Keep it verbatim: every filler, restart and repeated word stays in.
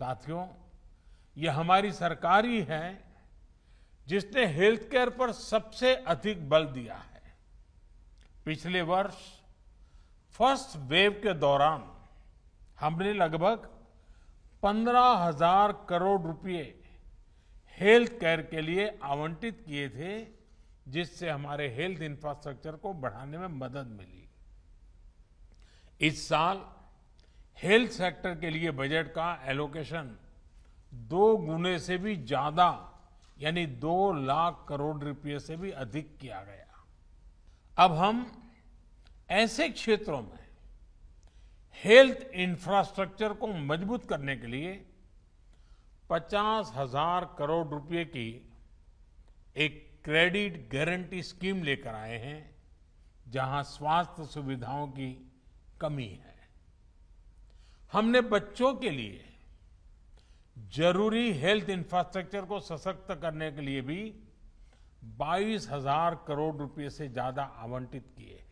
साथियों, ये हमारी सरकार ही है जिसने हेल्थ केयर पर सबसे अधिक बल दिया है। पिछले वर्ष फर्स्ट वेव के दौरान हमने लगभग पंद्रह हजार करोड़ रुपए हेल्थ केयर के लिए आवंटित किए थे, जिससे हमारे हेल्थ इंफ्रास्ट्रक्चर को बढ़ाने में मदद मिली। इस साल हेल्थ सेक्टर के लिए बजट का एलोकेशन दो गुने से भी ज्यादा यानी दो लाख करोड़ रुपए से भी अधिक किया गया। अब हम ऐसे क्षेत्रों में हेल्थ इंफ्रास्ट्रक्चर को मजबूत करने के लिए पचास हजार करोड़ रुपए की एक क्रेडिट गारंटी स्कीम लेकर आए हैं, जहां स्वास्थ्य सुविधाओं की कमी है। हमने बच्चों के लिए जरूरी हेल्थ इंफ्रास्ट्रक्चर को सशक्त करने के लिए भी बाईस हजार करोड़ रुपए से ज्यादा आवंटित किए हैं।